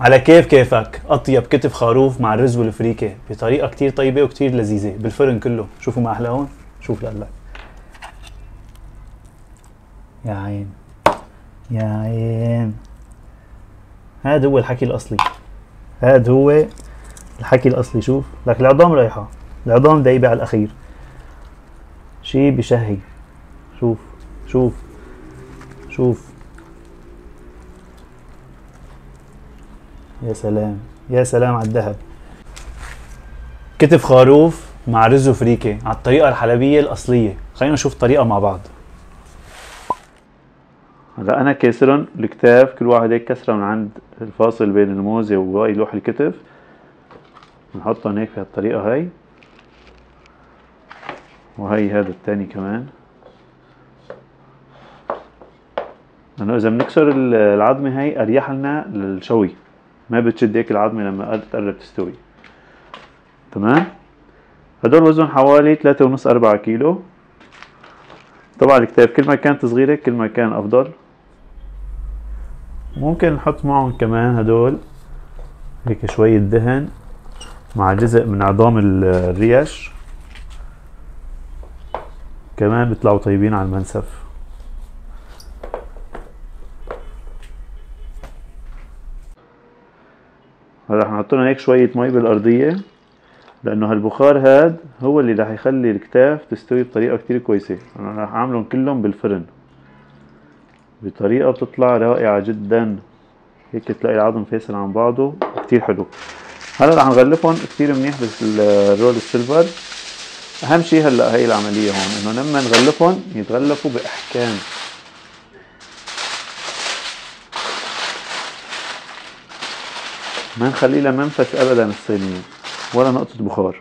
على كيف كيفك، اطيب كتف خروف مع الرز والفريكه بطريقه كتير طيبه وكتير لذيذه بالفرن كله. شوفوا ما احلى هون، شوف لقلك يا عين يا عين. هذا هو الحكي الاصلي، هذا هو الحكي الاصلي. شوف لك العظام رايحه، العظام دايبه على الاخير، شي بشهي. شوف شوف شوف، يا سلام يا سلام على الذهب. كتف خروف مع رز وفريكه على الطريقه الحلبيه الاصليه. خلينا نشوف الطريقه مع بعض. هلا انا كاسرن الكتاف، كل واحد هيك كسره من عند الفاصل بين الموزه وباقي لوح الكتف، بنحطهم هيك بهالطريقه هي، وهي هذا الثاني كمان. لانه اذا بنكسر العظمه هي اريح لنا للشوي، ما بتشد هيك العظمه لما تقرب تستوي. تمام؟ هدول وزن حوالي 3.5-4 كيلو. طبعا الكتاف كل ما كانت صغيره كل ما كان افضل. ممكن نحط معهم كمان هدول هيك شويه دهن مع جزء من عظام الريش، كمان بيطلعوا طيبين على المنسف. هلا رح نحط لهم هيك شوية مي بالأرضية، لأنه هالبخار هاد هو اللي رح يخلي الكتاف تستوي بطريقة كتير كويسة. أنا رح أعملهم كلهم بالفرن بطريقة بتطلع رائعة جدا، هيك تلاقي العظم فاصل عن بعضه كتير حلو. هلا رح نغلفهم كتير منيح بالرول السيلفر. أهم شي هلا هي العملية هون، إنه لما نغلفهم يتغلفوا بإحكام. ما نخليه لها منفس ابدا الصينيه ولا نقطه بخار.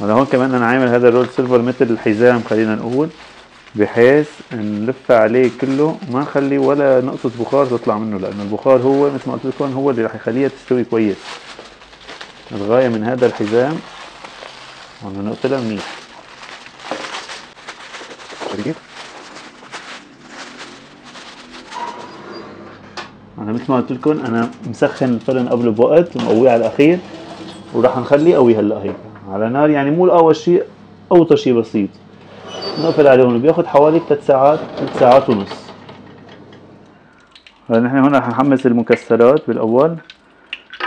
هلا هون كمان انا عامل هذا الرول سيلفر مثل الحزام، خلينا نقول، بحيث نلف عليه كله وما نخلي ولا نقطه بخار تطلع منه، لانه البخار هو مثل ما قلت لكم هو اللي راح يخليها تستوي كويس. الغايه من هذا الحزام بدنا نقطلها منيح. انا مثل ما قلت لكم انا مسخن الفرن قبل بوقت ومقويه على الاخير، وراح نخليه قوي هلا هيك على نار، يعني مو الاول شيء، اوطى شيء بسيط. نقفل عليهم، بياخذ حوالي 3 ساعات 3 ساعات ونص. هلا نحن هون رح نحمس المكسرات بالاول.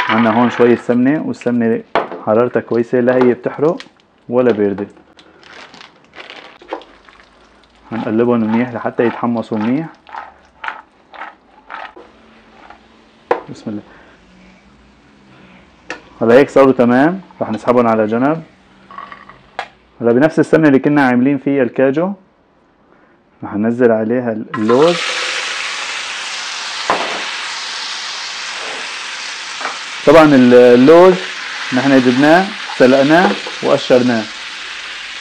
عندنا هون شويه سمنه، والسمنه حرارتها كويسه، لا هي بتحرق ولا بارده. هنقلبهم منيح لحتى يتحمصوا منيح. بسم الله. هلا هيك صاروا تمام، رح نسحبهم على جنب. هلا بنفس السمنه اللي كنا عاملين فيها الكاجو رح ننزل عليها اللوز. طبعا اللوز نحن جبناه سلقناه وقشرناه،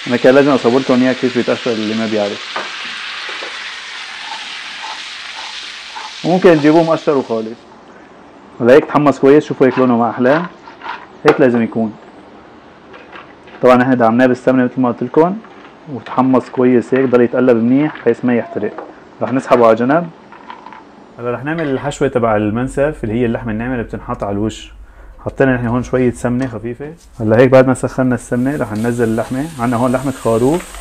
انا كان لازم اصور لكم اياه كيف بيتقشر اللي ما بيعرف. وممكن تجيبوه مقشر وخالص. هلا هيك تحمص كويس، شوفوا هيك لونه ما احلاه، هيك لازم يكون. طبعا نحن دعمناه بالسمنه مثل ما قلت لكم، وتحمص كويس هيك ضل يتقلب منيح بحيث ما يحترق. رح نسحبه على جنب. هلا رح نعمل الحشوه تبع المنسف اللي هي اللحمه الناعمه اللي بتنحط على الوش. حطينا نحن هون شوية سمنة خفيفة. هلا هيك بعد ما سخنا السمنة رح ننزل اللحمة. عنا هون لحمة خروف،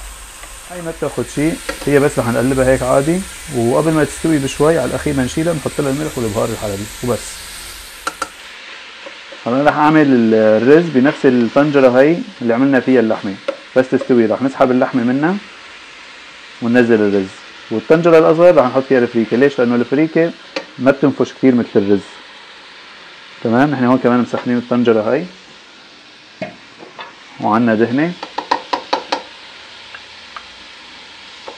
هي ما بتاخد شي، هي بس رح نقلبها هيك عادي، وقبل ما تستوي بشوي على الأخير ما نشيلها بنحط لها الملح والبهار الحلبي وبس. هلا رح أعمل الرز بنفس الطنجرة هي اللي عملنا فيها اللحمة، بس تستوي رح نسحب اللحمة منها وننزل الرز. والطنجرة الأصغر رح نحط فيها الفريكة، ليش؟ لأنه الفريكة ما بتنفش كتير مثل الرز. تمام. نحن هون كمان مسخنين الطنجرة هاي، وعنا دهنة،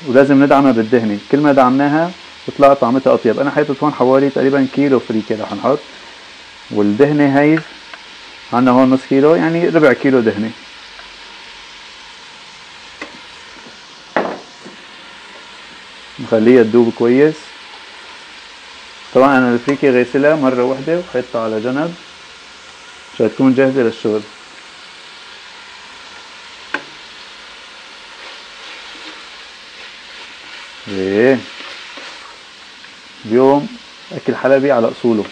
ولازم ندعمها بالدهنة، كل ما دعمناها بتطلع طعمتها أطيب. أنا حاطط هون حوالي تقريبا كيلو فريكة رح نحط، والدهنة هاي عنا هون نص كيلو، يعني ربع كيلو دهنة. نخليها تذوب كويس. طبعا انا الفريكة غسلها مرة واحدة وحطها على جنب عشان تكون جاهزة للشغل. ايه اليوم اكل حلبي على اصوله.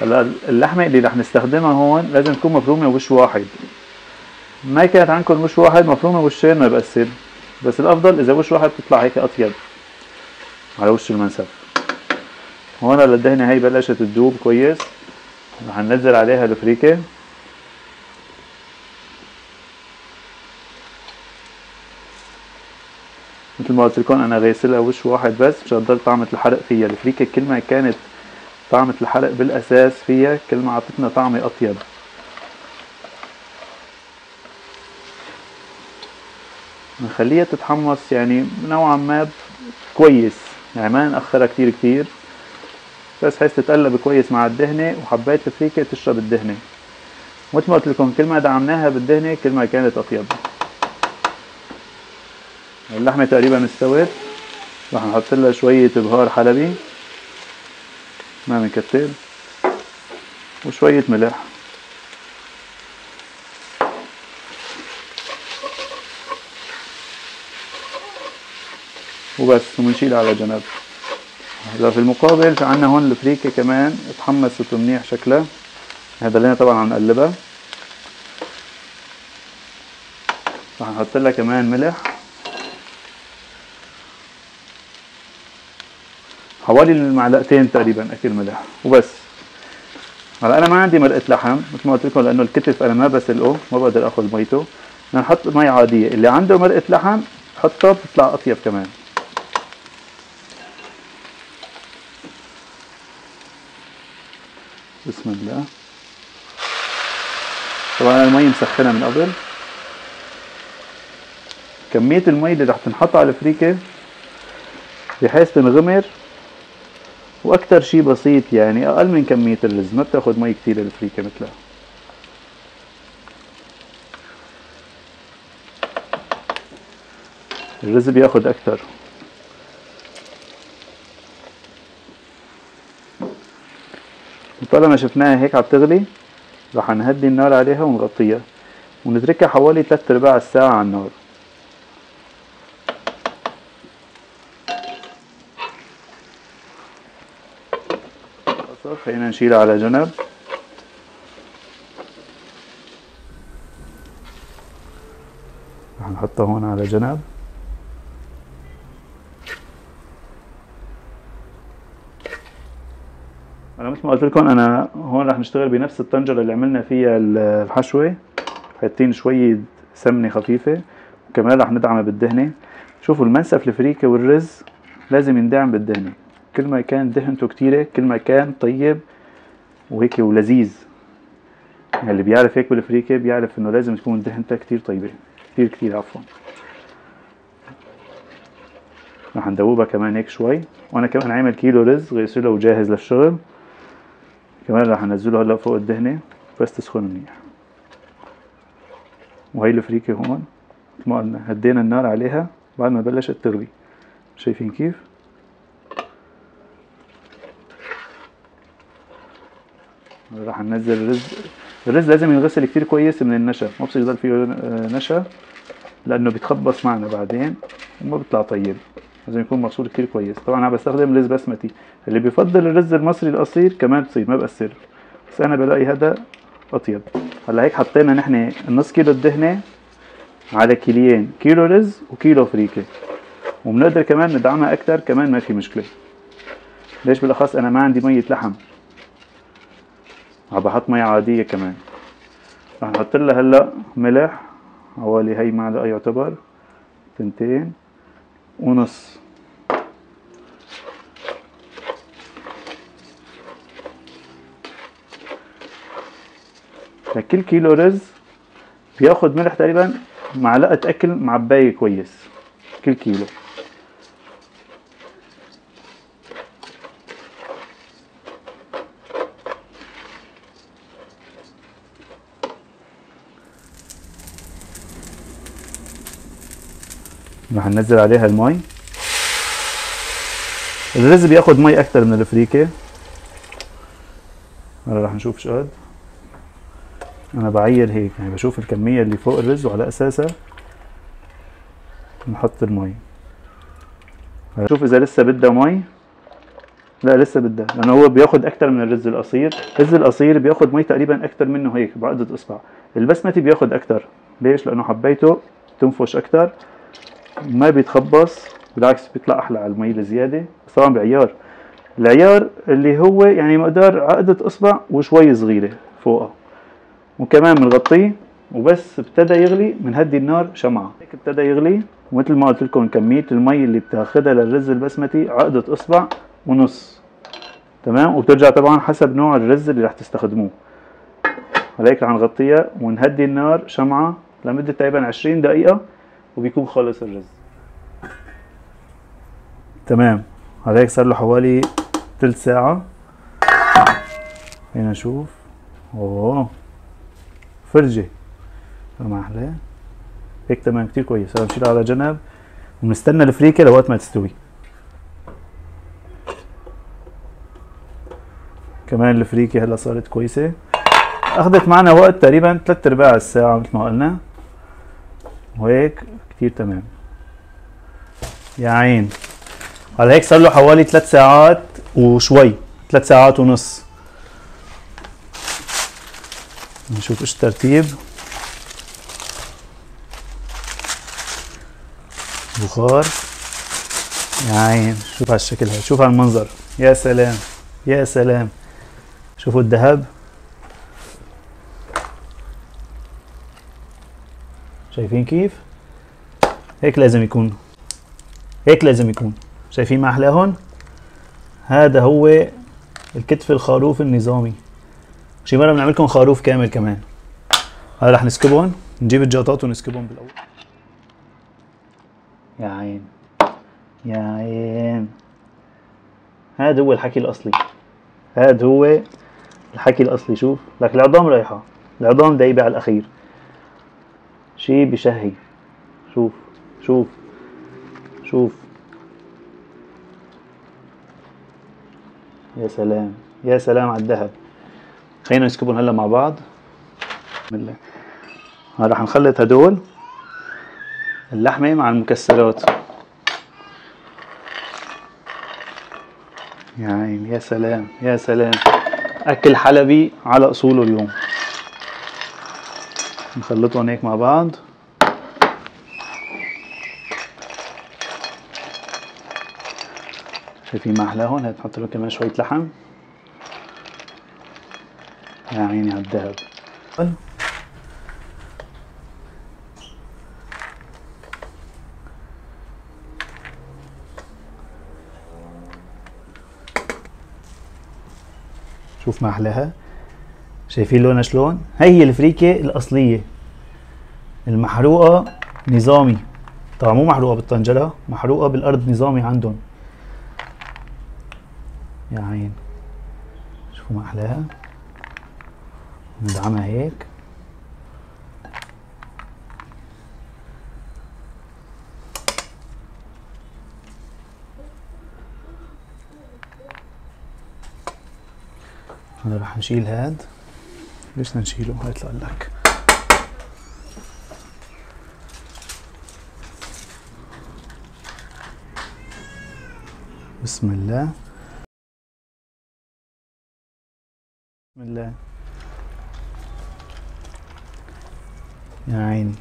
هلا اللحمه اللي رح نستخدمها هون لازم تكون مفرومه وش واحد، ما كانت عندكم وش واحد مفرومه وشين ما بأثر، بس الافضل اذا وش واحد بتطلع هيك اطيب على وش المنسف. هون الدهنه هي بلشت تذوب كويس، رح ننزل عليها الفريكه. مثل ما قلت لكم انا غسلها وش واحد بس مشان تضل طعمة الحرق فيها. الفريكه كل ما كانت طعمة الحرق بالاساس فيها كل ما عطتنا طعمه اطيب. نخليها تتحمص يعني نوعا ما كويس، يعني ما نأخرها كتير كتير، بس حيث تتقلب كويس مع الدهنة وحباية الفريكة تشرب الدهنة. مثل ما قلت لكم كل ما دعمناها بالدهنة كل ما كانت أطيب. اللحمة تقريبا استوت، رح نحط لها شوية بهار حلبي ما بنكتر وشوية ملح. وبس وبنشيلها على جنب. هلا في المقابل في عنا هون الفريكة كمان اتحمست منيح شكلها، هدلنا طبعا عم نقلبها. رح نحط لها كمان ملح حوالي المعلقتين تقريبا اكل ملح وبس. هلا انا ما عندي مرقة لحم مثل ما قلت لكم لانه الكتف انا ما بسلقه ما بقدر اخذ ميته، نحط مي عادية. اللي عنده مرقة لحم حطها بتطلع اطيب كمان. بسم الله. طبعا المي مسخنه من قبل. كميه المي اللي رح تنحط على الفريكه بحيث تنغمر، واكثر شيء بسيط يعني اقل من كميه اللز، ما بتاخذ مي كثير الفريكه مثلها. الرز بياخذ اكثر. طالما شفناها هيك عم تغلي رح نهدي النار عليها ونغطيها ونتركها حوالي 3/4 ساعة على النار. خلينا نشيلها على جنب. رح نحطها هون على جنب. أنا مثل ما قلت لكم أنا هون رح نشتغل بنفس الطنجرة اللي عملنا فيها الحشوة، حاطين شوية سمنة خفيفة وكمان رح ندعمها بالدهنة. شوفوا المنسف الفريكة والرز لازم يندعم بالدهنة، كل ما كان دهنته كتيرة كل ما كان طيب وهيك ولذيذ. يعني اللي بيعرف هيك بالفريكة بيعرف إنه لازم تكون دهنتها كتير طيبة، كتير كتير عفوا. رح ندوبها كمان هيك شوي، وأنا كمان عامل كيلو رز غسله وجاهز للشغل. كمان رح انزله هلا فوق الدهنة بس تسخن منيح. وهي الفريكة هون مثل ما قلنا هدينا النار عليها بعد ما بلشت تغلي، شايفين كيف؟ رح ننزل الرز. الرز لازم ينغسل كتير كويس من النشا، ما بصير يضل فيه نشا لأنه بيتخبص معنا بعدين وما بيطلع طيب، لازم يكون مغسول كتير كويس. طبعا انا بستخدم رز بسمتي، اللي بيفضل الرز المصري القصير كمان بصير ما بأثر، بس انا بلاقي هذا اطيب. هلا هيك حطينا نحن نص كيلو دهنة على كيلين، كيلو رز وكيلو فريكة، وبنقدر كمان ندعمها اكتر كمان ما في مشكلة. ليش بالاخص انا ما عندي مية لحم، عم بحط مي عادية كمان. رح نحط لها هلا ملح حوالي هي معلقة يعتبر 2.5 لكل كيلو رز بياخد ملح تقريبا معلقة اكل معباية كويس كل كيلو. رح ننزل عليها المي. الرز بياخد مي اكتر من الفريكة، هلا رح نشوف شقد. انا بعير هيك يعني بشوف الكمية اللي فوق الرز وعلى اساسها نحط المي. شوف اذا لسه بدها مي. لا لسه بدها، لانه هو بياخد اكتر من الرز القصير. الرز القصير بياخد مي تقريبا اكتر منه هيك بعقدة اصبع. البسمتي بياخد اكتر، ليش؟ لانه حبيته تنفش اكتر، ما بيتخبص، بالعكس بيطلع احلى على المي الزياده. بس طبعا بعيار، العيار اللي هو يعني مقدار عقدة اصبع وشوي صغيره فوقها، وكمان بنغطيه، وبس ابتدى يغلي بنهدي النار شمعة. هيك ابتدى يغلي، ومثل ما قلت لكم كمية المي اللي بتاخدها للرز البسمتي عقدة اصبع ونص، تمام؟ وبترجع طبعا حسب نوع الرز اللي رح تستخدموه. هيك رح نغطيها ونهدي النار شمعة لمدة تقريبا 20 دقيقة وبيكون خالص الرز. تمام، هيك صار له حوالي تلت ساعة. هنا نشوف، اوه فرجة ما احلاه. هيك تمام كتير كويس. هلا بنشيلها على جنب وبنستنى الفريكة لوقت ما تستوي. كمان الفريكة هلا صارت كويسة، اخذت معنا وقت تقريبا 3/4 الساعة مثل ما قلنا، وهيك كتير تمام يا عين. هلا هيك صار له حوالي 3 ساعات وشوي، 3 ساعات ونص. نشوف ايش الترتيب. بخار يا عين، شوف هالشكل هذا، شوف هالمنظر، يا سلام يا سلام. شوفوا الذهب، شايفين كيف؟ هيك لازم يكون، هيك لازم يكون. شايفين ما احلاهم؟ هذا هو الكتف الخروف النظامي. شي مرة بنعملكم خروف كامل كمان. هلا رح نسكبهم، نجيب الجاطات ونسكبهم بالاول. يا عين يا عين، هذا هو الحكي الاصلي، هذا هو الحكي الاصلي. شوف لك العظام رايحة، العظام دايبة على الاخير، شي بشهي. شوف شوف شوف، يا سلام يا سلام على الذهب. خلينا نسكبهم هلا مع بعض. بالله رح نخلط هدول اللحمة مع المكسرات. يا عيني يا سلام يا سلام، أكل حلبي على أصوله اليوم. نخلطهم هيك مع بعض. شايفين ما أحلاهم؟ هاد نحط لهم كمان شوية لحم. يا عيني هالذهب. شوف ما احلاها، شايفين لونها شلون؟ هي الفريكة الاصلية المحروقة نظامي. طبعا مو محروقة بالطنجرة، محروقة بالارض نظامي عندهم. يا عين شوفوا ما احلاها. ندعمها هيك، هلا رح نشيل هاد. ليش بدنا نشيله؟ هيطلع لك بسم الله بسم الله. يا عيني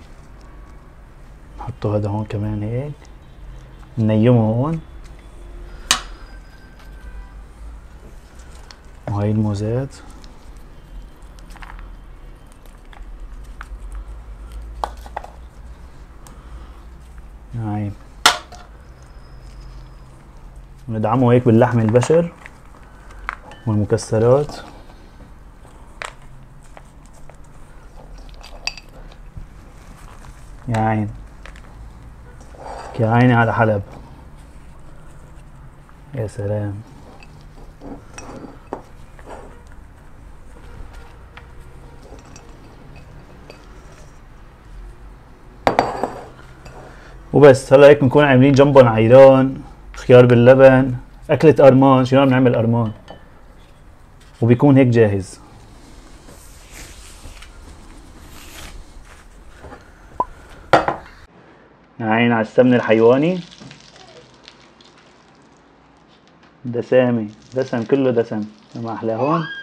نحطه هذا هون كمان هيك، ننيمه هون. وهي الموزات، يا عين ندعمه هيك باللحم البشر والمكسرات. يا عين يا عيني على حلب، يا سلام. وبس هلا هيك بنكون عاملين جنبهم عيران، خيار باللبن، اكلة ارمان. شلون بنعمل ارمان؟ وبيكون هيك جاهز. يا عين على السمن الحيواني، دسامي، دسم كله دسم ما أحلاهم.